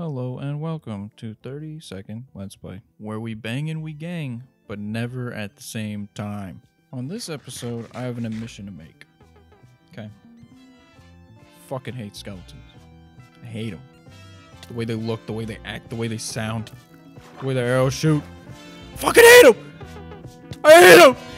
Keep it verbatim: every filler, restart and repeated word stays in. Hello and welcome to thirty second Let's Play, where we bang and we gang, but never at the same time. On this episode, I have an admission to make. Okay. Fucking hate skeletons. I hate them. The way they look, the way they act, the way they sound, the way their arrows shoot. Fucking hate them! I hate them!